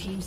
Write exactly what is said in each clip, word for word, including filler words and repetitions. team's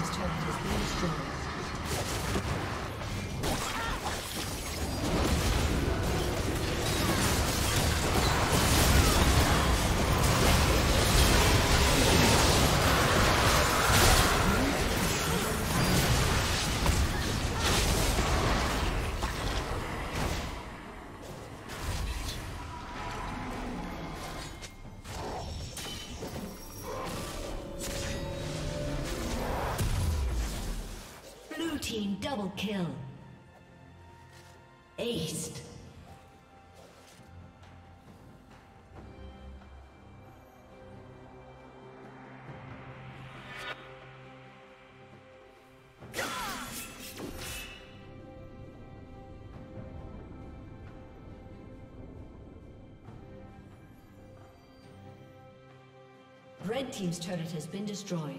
team's turret has been destroyed. Team double kill. Aced. Red team's turret has been destroyed.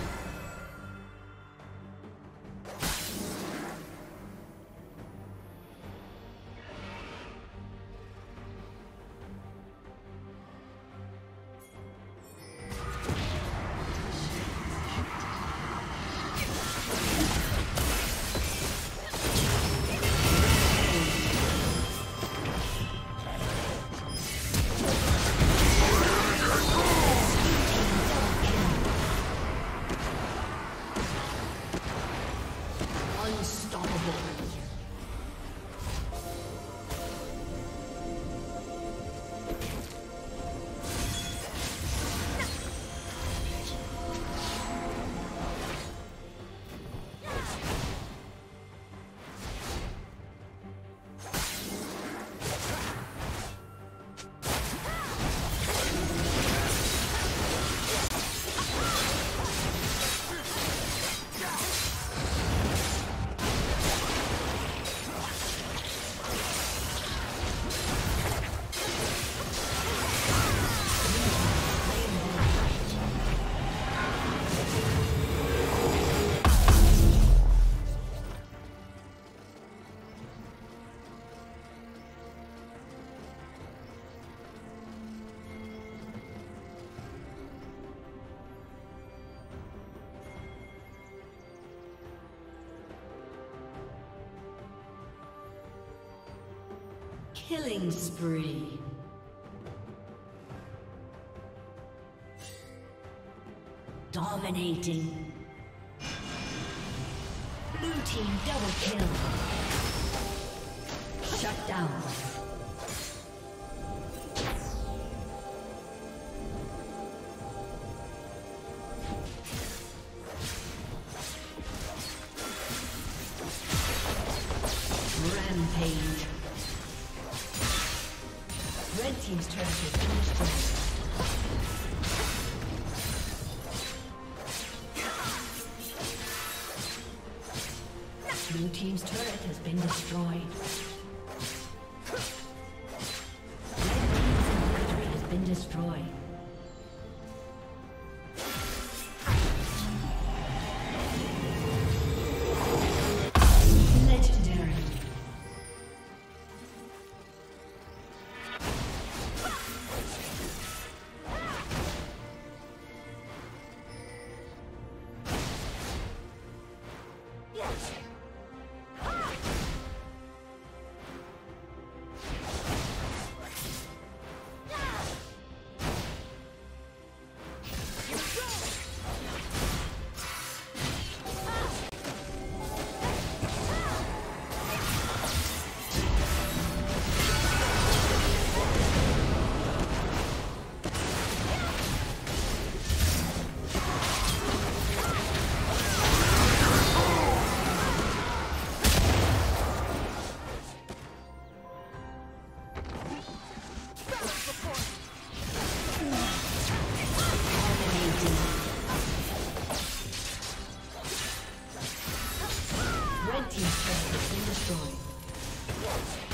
has been destroyed. Killing spree. Dominating. Blue team double kill. Shut down. Rampage. Red team's turret has been destroyed. Blue team's turret has been destroyed. Red team's inventory has been destroyed. Red team's turret has been destroyed.